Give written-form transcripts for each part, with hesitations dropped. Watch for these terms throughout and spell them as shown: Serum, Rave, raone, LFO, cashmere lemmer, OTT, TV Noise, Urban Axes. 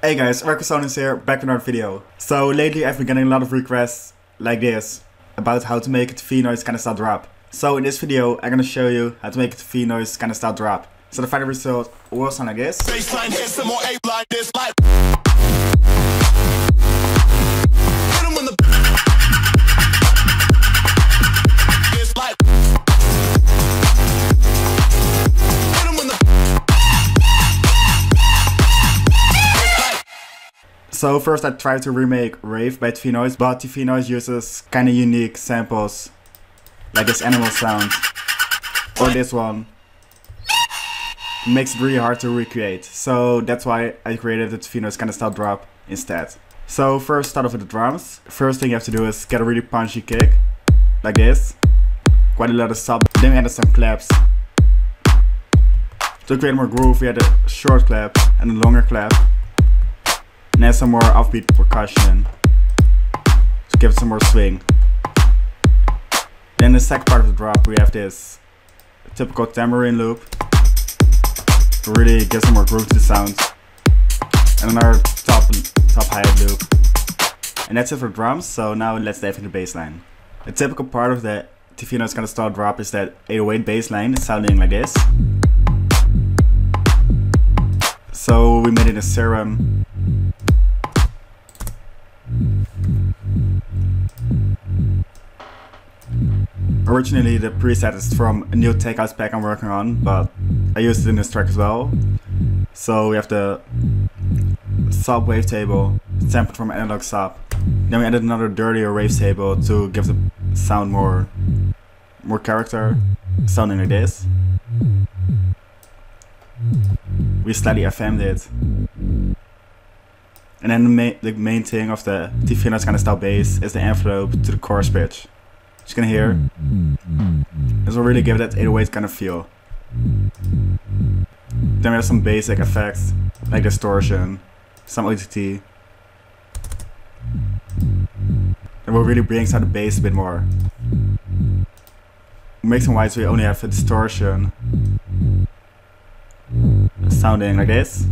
Hey guys, raone is here, back with another video. So lately I've been getting a lot of requests like this about how to make a TV noise kind of style drop. So in this video I'm gonna show you how to make a TV noise kind of style drop. So the final result will sound like this. So first I tried to remake Rave by TV Noise, but TV Noise uses kinda unique samples, like this animal sound, or this one. It makes it really hard to recreate, so that's why I created the TV Noise kinda style drop instead. So first start off with the drums. First thing you have to do is get a really punchy kick, like this, quite a lot of sub, then add some claps. To create more groove we had a short clap and a longer clap. And add some more offbeat percussion to give it some more swing. Then the second part of the drop we have this typical tambourine loop to really give some more groove to the sound. And another top hi-hat loop. And that's it for drums, so now let's dive into the bass line. A typical part of the TV Noise kind of style drop is that 808 bass line sounding like this. So we made it a Serum. Originally the preset is from a new takeout pack I'm working on, but I used it in this track as well. So we have the sub wave table sampled from analog sub. Then we added another dirtier wave table to give the sound more character, sounding like this. We slightly FM'd it. And then the main thing of the TV Noise kind of style bass is the envelope to the chorus pitch. As you can hear, this will really give it that 808 kind of feel. Then we have some basic effects like distortion, some OTT. It will really bring out the bass a bit more. Mix and wise we only have a distortion sounding like this.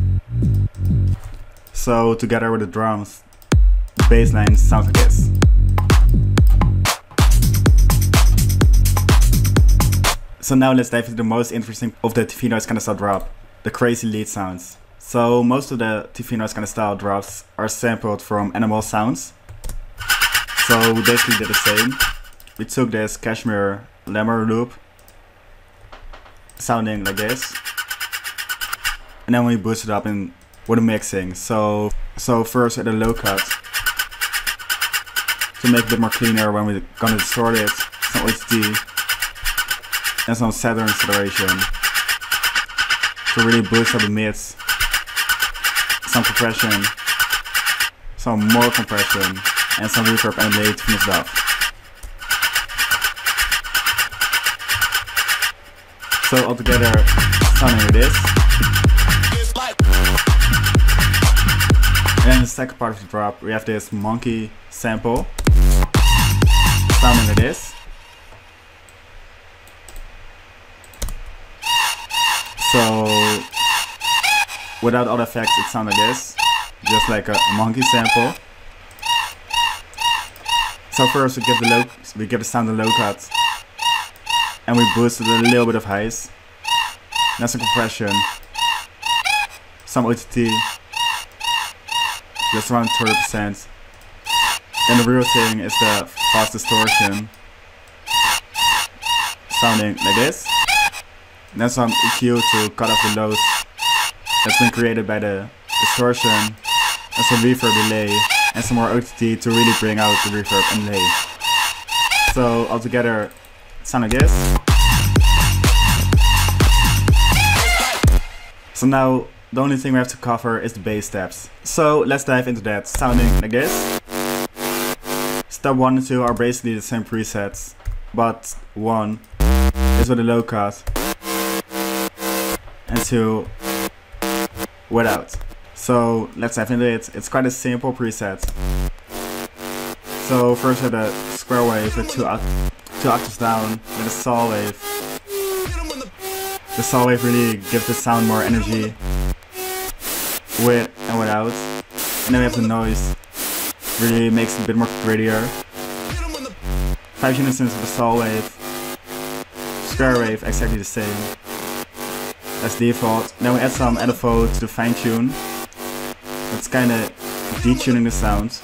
So together with the drums, the bass line sounds like this. So now let's dive into the most interesting of the TV Noise kind of style drop, the crazy lead sounds. So most of the TV Noise kind of style drops are sampled from animal sounds. So we basically did the same. We took this cashmere lemmer loop, sounding like this. And then we boosted up in with the mixing. So first at a low cut, to make it a bit more cleaner when we're gonna distort it, some OTT. And some Saturn acceleration to really boost up the mids, some compression, some more compression, and some reverb and delay to finish it off. So altogether, sounding like this. And then the second part of the drop, we have this monkey sample, sounding like this. So, without all the effects, it sounds like this, just like a monkey sample. So first we give the sound a low cut, and we boosted a little bit of highs, then some compression, some OTT, just around 30%. And the real thing is the fast distortion, sounding like this. And then some EQ to cut off the lows that's been created by the distortion, and some reverb delay, and some more OTT to really bring out the reverb and delay. So altogether, it sounds like this. So now the only thing we have to cover is the bass steps. So let's dive into that, sounding like this. Step 1 and 2 are basically the same presets, but 1 is with a low cut. And 2 without. So let's dive into it. It's quite a simple preset. So first we have a square wave with two octaves down, then a saw wave. The saw wave really gives the sound more energy with and without. and then I put noise. Really makes it a bit more grittier. 5 units of a saw wave. Square wave, exactly the same as default. Now we add some LFO to the fine tune. That's kinda detuning the sound.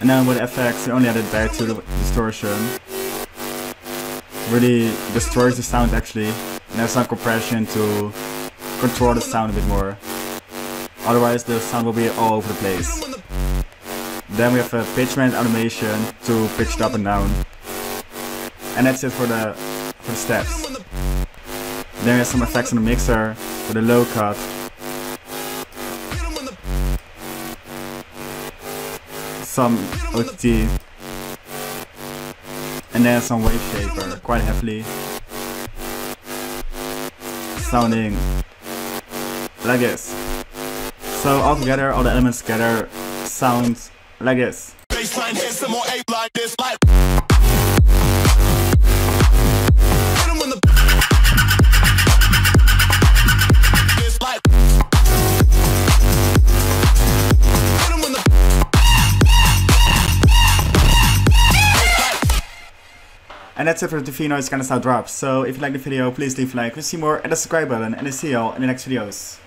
And then with FX, we only added back to the distortion. Really destroys the sound actually. And there's some compression to control the sound a bit more. Otherwise the sound will be all over the place. Then we have a pitch bend automation to pitch it up and down. And that's it for the steps. Then we have some effects on the mixer for the low cut. Some OTT. And then some wave shaper, quite heavily. Sounding like this. So altogether, all the elements together sound like this. And that's it for the TV Noise kind of sound drops. So if you like the video, please leave a like, please see more, and the subscribe button, and I'll see y'all in the next videos.